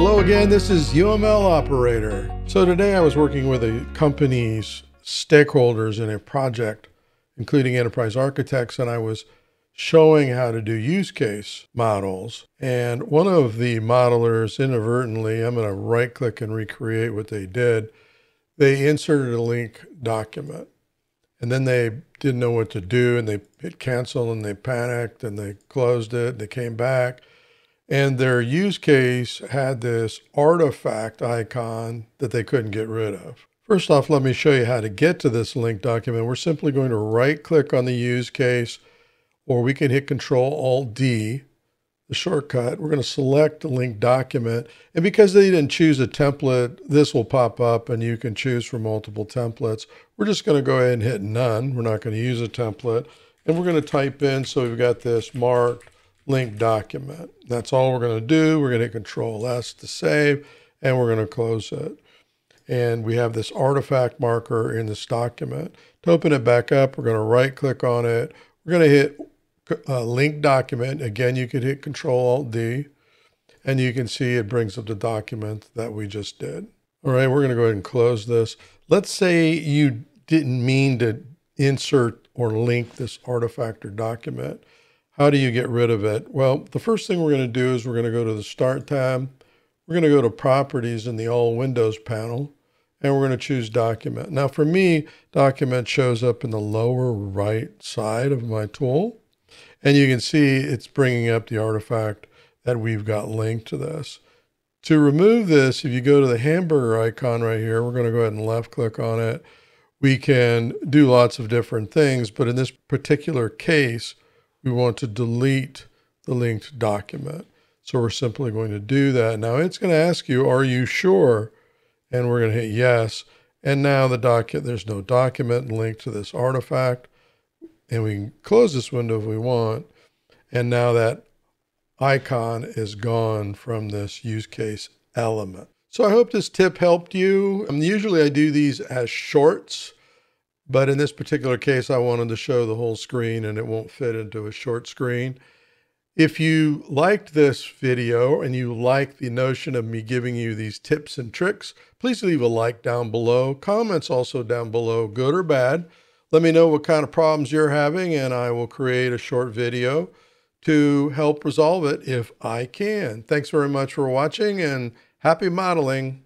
Hello again, this is UML Operator. So today I was working with a company's stakeholders in a project, including enterprise architects, and I was showing how to do use case models. And one of the modelers inadvertently, I'm going to right click and recreate what they did. They inserted a link document and then they didn't know what to do and they hit cancel and they panicked and they closed it. They came back. And their use case had this artifact icon that they couldn't get rid of. First off, let me show you how to get to this link document. We're simply going to right click on the use case, or we can hit Control Alt D, the shortcut. We're going to select the link document. And because they didn't choose a template, this will pop up and you can choose from multiple templates. We're just going to go ahead and hit none. We're not going to use a template. And we're going to type in, so we've got this marked link document. That's all we're going to do. We're going to hit Control S to save, and we're going to close it. And we have this artifact marker in this document. To open it back up, we're going to right click on it. We're going to hit link document. Again, you could hit Control Alt D, and you can see it brings up the document that we just did. All right, we're going to go ahead and close this. Let's say you didn't mean to insert or link this artifact or document. How do you get rid of it? Well, the first thing we're going to do is we're going to go to the Start tab. We're going to go to Properties in the All Windows panel, and we're going to choose Document. Now for me, Document shows up in the lower right side of my tool, and you can see it's bringing up the artifact that we've got linked to this. To remove this, if you go to the hamburger icon right here, we're going to go ahead and left click on it. We can do lots of different things, but in this particular case, we want to delete the linked document. So we're simply going to do that. Now it's going to ask you, are you sure? And we're going to hit yes. And now the there's no document linked to this artifact. And we can close this window if we want. And now that icon is gone from this use case element. So I hope this tip helped you. Usually I do these as shorts. But in this particular case, I wanted to show the whole screen and it won't fit into a short screen. If you liked this video and you like the notion of me giving you these tips and tricks, please leave a like down below. Comments also down below, good or bad. Let me know what kind of problems you're having and I will create a short video to help resolve it if I can. Thanks very much for watching and happy modeling.